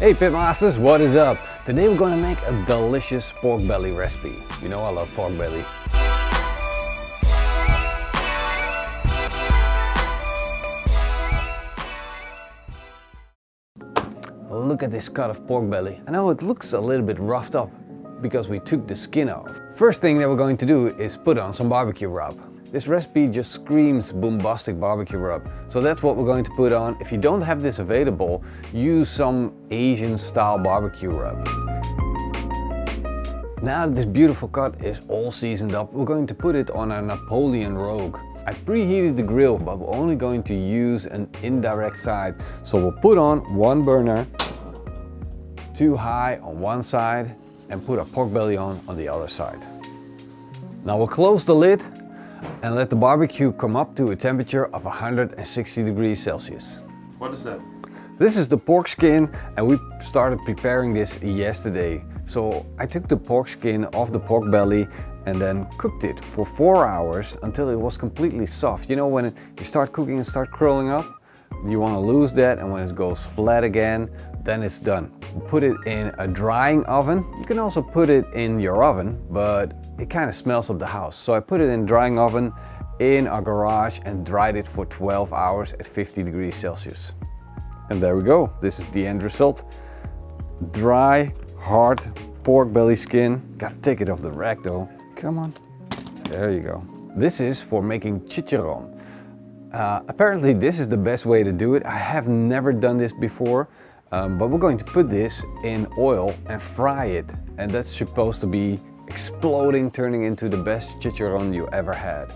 Hey Pitmasters, what is up? Today we're gonna make a delicious pork belly recipe. You know I love pork belly. Look at this cut of pork belly. I know it looks a little bit roughed up because we took the skin off. First thing that we're going to do is put on some barbecue rub. This recipe just screams bombastic barbecue rub. So that's what we're going to put on. If you don't have this available, use some Asian style barbecue rub. Now that this beautiful cut is all seasoned up, we're going to put it on a Napoleon Rogue. I preheated the grill, but we're only going to use an indirect side. So we'll put on one burner, too high on one side, and put our pork belly on the other side. Now we'll close the lid and let the barbecue come up to a temperature of 160 degrees Celsius. What is that? This is the pork skin, and we started preparing this yesterday. So I took the pork skin off the pork belly and then cooked it for 4 hours until it was completely soft. You know, when you start cooking and start curling up, you want to lose that, and when it goes flat again, then it's done. Put it in a drying oven. You can also put it in your oven, but it kind of smells up the house. So I put it in drying oven in our garage and dried it for 12 hours at 50 degrees Celsius. And there we go. This is the end result. Dry, hard pork belly skin. Gotta take it off the rack though. Come on. There you go. This is for making chicharron. Apparently this is the best way to do it. I have never done this before, but we're going to put this in oil and fry it. And that's supposed to be exploding, turning into the best chicharron you ever had.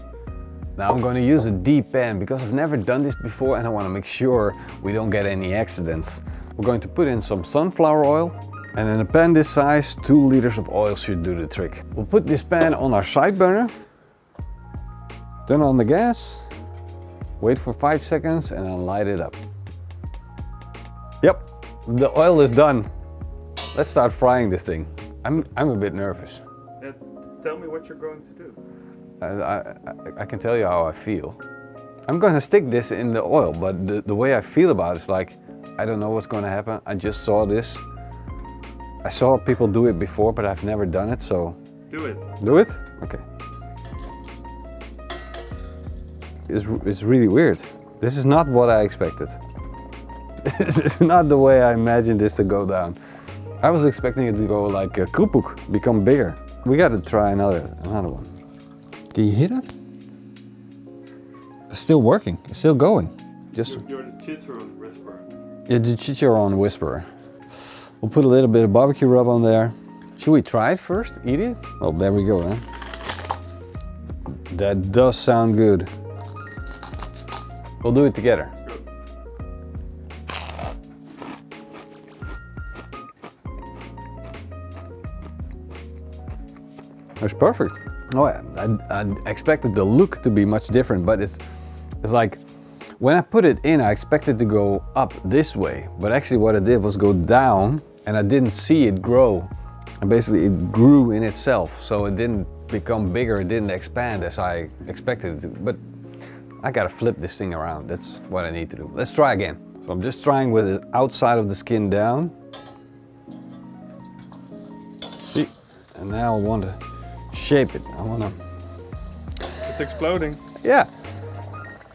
Now I'm going to use a deep pan because I've never done this before and I want to make sure we don't get any accidents. We're going to put in some sunflower oil. And in a pan this size, 2 liters of oil should do the trick. We'll put this pan on our side burner, turn on the gas, wait for 5 seconds and then light it up. Yep, the oil is done. Let's start frying this thing. I'm a bit nervous. Tell me what you're going to do. I can tell you how I feel. I'm going to stick this in the oil, but the way I feel about it is like, I don't know what's going to happen. I just saw this. I saw people do it before, but I've never done it, so... Do it. Do it? Okay. It's really weird. This is not what I expected. This is not the way I imagined this to go down. I was expecting it to go like a krupuk, become bigger. We gotta try another one. Can you hear that? It's still working, it's still going. You're the chicharron whisperer. Yeah, the chicharron whisperer. We'll put a little bit of barbecue rub on there. Should we try it first? Eat it? Well, there we go, huh? That does sound good. We'll do it together. Good. It's perfect. Oh, I expected the look to be much different, but it's like, when I put it in, I expected it to go up this way, but actually what it did was go down, and I didn't see it grow. And basically it grew in itself, so it didn't become bigger, it didn't expand as I expected it to. But I gotta flip this thing around, that's what I need to do. Let's try again. So I'm just trying with the outside of the skin down. See? And now I want to shape it. It's exploding. Yeah.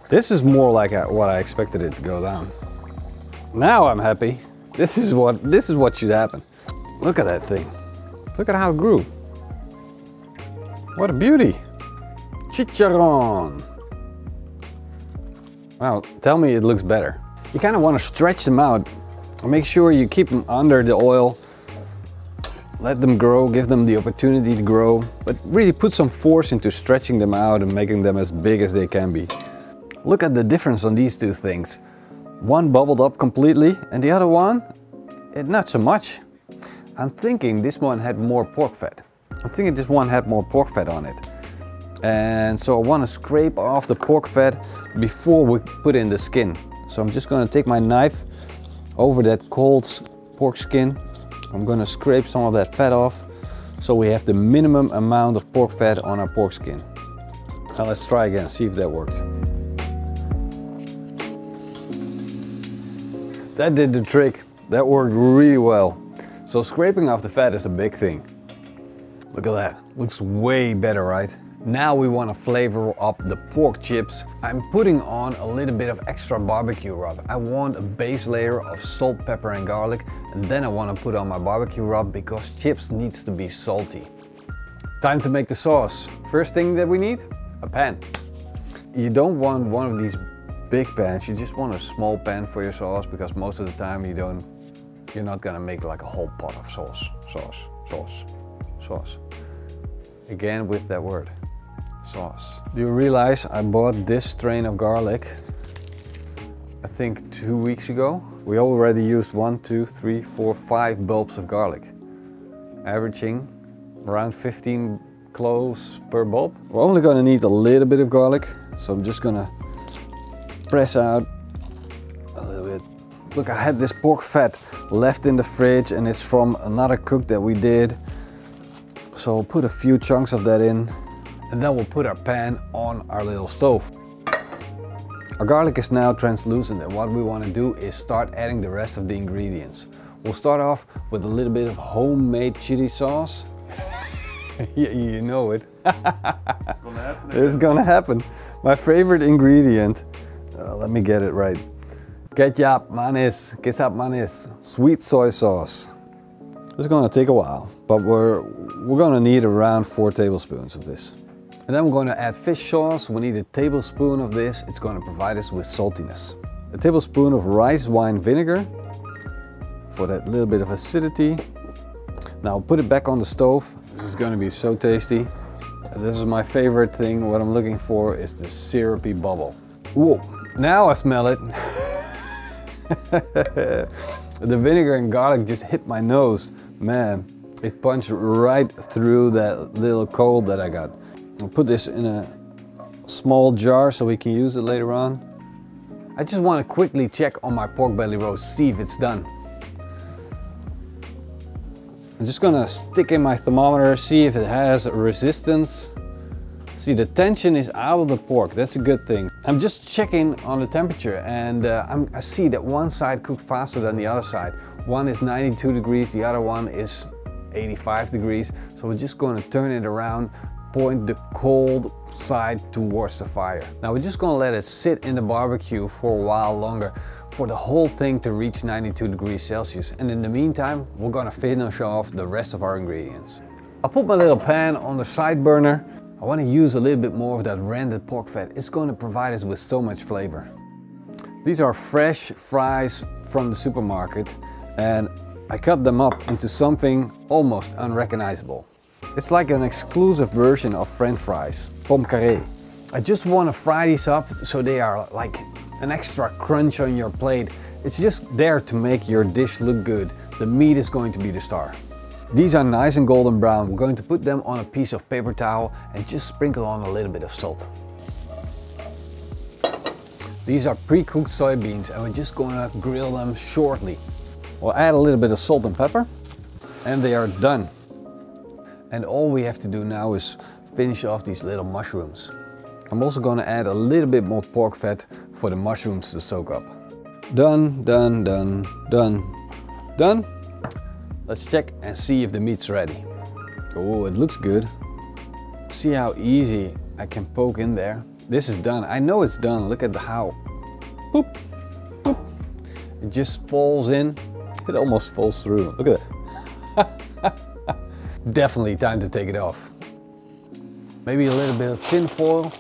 This is more like what I expected it to go down. Now I'm happy. This is what should happen. Look at that thing. Look at how it grew. What a beauty. Chicharron. Wow, tell me it looks better. You kind of want to stretch them out and make sure you keep them under the oil. Let them grow, give them the opportunity to grow, but really put some force into stretching them out and making them as big as they can be. Look at the difference on these two things. One bubbled up completely and the other one, not so much. I'm thinking this one had more pork fat. I'm thinking this one had more pork fat on it. And so I want to scrape off the pork fat before we put in the skin. So I'm just going to take my knife over that cold pork skin. I'm going to scrape some of that fat off so we have the minimum amount of pork fat on our pork skin. Now let's try again, see if that worked. That did the trick. That worked really well. So scraping off the fat is a big thing. Look at that, looks way better, right? Now we want to flavor up the pork chips. I'm putting on a little bit of extra barbecue rub. I want a base layer of salt, pepper and garlic, and then I want to put on my barbecue rub because chips needs to be salty. Time to make the sauce. First thing that we need, a pan. You don't want one of these big pans, you just want a small pan for your sauce because most of the time you're not gonna make like a whole pot of sauce. Again with that word, sauce. Do you realize I bought this strain of garlic, I think 2 weeks ago? We already used 1, 2, 3, 4, 5 bulbs of garlic, averaging around 15 cloves per bulb. We're only gonna need a little bit of garlic, so I'm just gonna press out a little bit. Look, I had this pork fat left in the fridge and it's from another cook that we did. So we'll put a few chunks of that in. And then we'll put our pan on our little stove. Our garlic is now translucent and what we want to do is start adding the rest of the ingredients. We'll start off with a little bit of homemade chili sauce. You know it. It's gonna happen. It's gonna happen. My favorite ingredient. Let me get it right. Ketchup manis, sweet soy sauce. It's gonna take a while, but we're gonna need around 4 tablespoons of this. And then we're gonna add fish sauce. We need a tablespoon of this. It's gonna provide us with saltiness. A tablespoon of rice wine vinegar for that little bit of acidity. Now put it back on the stove. This is gonna be so tasty. This is my favorite thing. What I'm looking for is the syrupy bubble. Whoa. Now I smell it. The vinegar and garlic just hit my nose. Man, it punched right through that little cold that I got. I'll put this in a small jar so we can use it later on. I just want to quickly check on my pork belly roast, see if it's done. I'm just gonna stick in my thermometer, see if it has resistance. See, the tension is out of the pork, that's a good thing. I'm just checking on the temperature and I see that one side cooked faster than the other side. One is 92 degrees, the other one is 85 degrees. So we're just gonna turn it around, point the cold side towards the fire. Now we're just gonna let it sit in the barbecue for a while longer for the whole thing to reach 92 degrees Celsius. And in the meantime, we're gonna finish off the rest of our ingredients. I'll put my little pan on the side burner. I want to use a little bit more of that rendered pork fat. It's going to provide us with so much flavor. These are fresh fries from the supermarket and I cut them up into something almost unrecognizable. It's like an exclusive version of French fries, pomme carré. I just want to fry these up so they are like an extra crunch on your plate. It's just there to make your dish look good. The meat is going to be the star. These are nice and golden brown. We're going to put them on a piece of paper towel and just sprinkle on a little bit of salt. These are pre-cooked soybeans and we're just gonna grill them shortly. We'll add a little bit of salt and pepper and they are done. And all we have to do now is finish off these little mushrooms. I'm also gonna add a little bit more pork fat for the mushrooms to soak up. Done, done, done, done, done. Let's check and see if the meat's ready. Oh, it looks good. See how easy I can poke in there. This is done. I know it's done. Look at how. Boop, boop. It just falls in. It almost falls through. Look at that. Definitely time to take it off. Maybe a little bit of tin foil.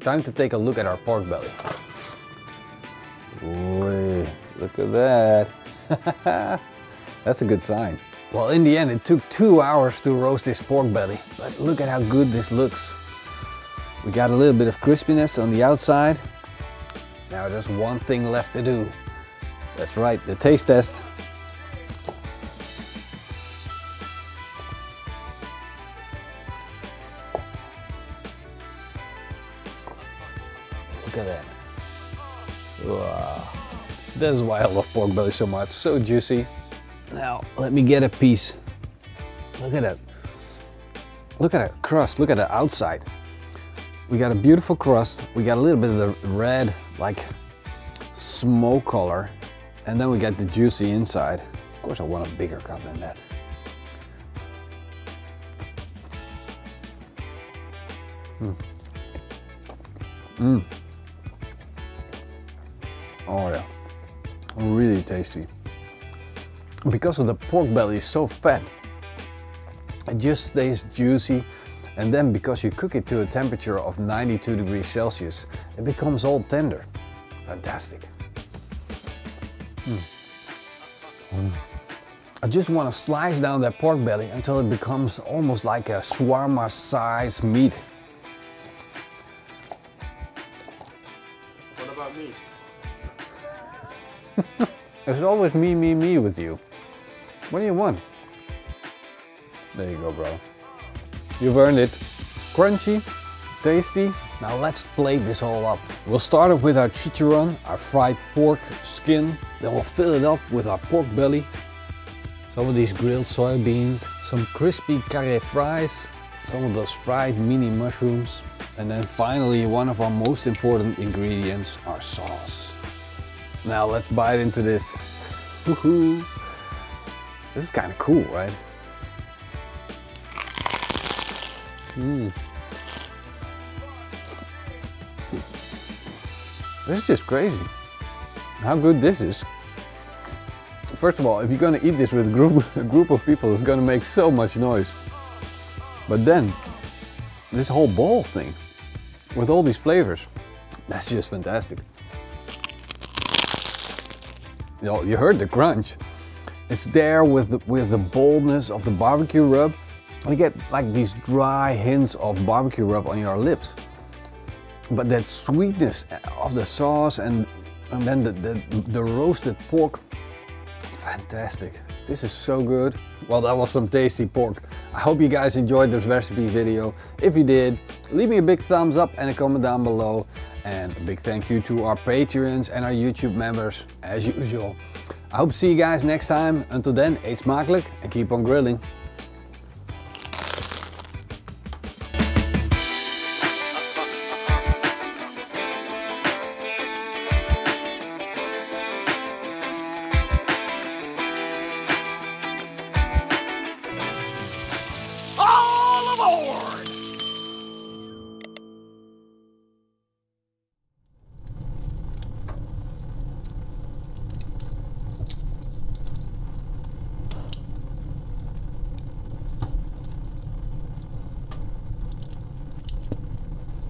Time to take a look at our pork belly. Ooh, look at that. That's a good sign. Well, in the end, it took 2 hours to roast this pork belly, but look at how good this looks. We got a little bit of crispiness on the outside. Now there's one thing left to do. That's right, the taste test. Look at that. Wow. This is why I love pork belly so much, so juicy. Now, let me get a piece. Look at that. Look at that crust. Look at the outside. We got a beautiful crust. We got a little bit of the red, like, smoke color. And then we get the juicy inside. Of course I want a bigger cut than that. Oh yeah, really tasty. Because of the pork belly is so fat, it just stays juicy. And then because you cook it to a temperature of 92 degrees Celsius, it becomes all tender. Fantastic. I just want to slice down that pork belly until it becomes almost like a shawarma size meat. What about me? It's always me, me, me with you. What do you want? There you go, bro. You've earned it. Crunchy, tasty. Now let's plate this all up. We'll start off with our chicharron, our fried pork skin. Then we'll fill it up with our pork belly, some of these grilled soybeans, some crispy carré fries, some of those fried mini mushrooms, and then finally one of our most important ingredients, our sauce. Now let's bite into this. Woohoo! This is kind of cool, right? This is just crazy how good this is. First of all, if you're going to eat this with a group of people, it's going to make so much noise. But then, this whole bowl thing with all these flavors, that's just fantastic. You know, you heard the crunch. It's there with the boldness of the barbecue rub. You get like these dry hints of barbecue rub on your lips. But that sweetness of the sauce and then the roasted pork, fantastic. This is so good. Well, that was some tasty pork. I hope you guys enjoyed this recipe video. If you did, leave me a big thumbs up and a comment down below. And a big thank you to our Patreons and our YouTube members, as usual. I hope to see you guys next time. Until then, eet smakelijk and keep on grilling.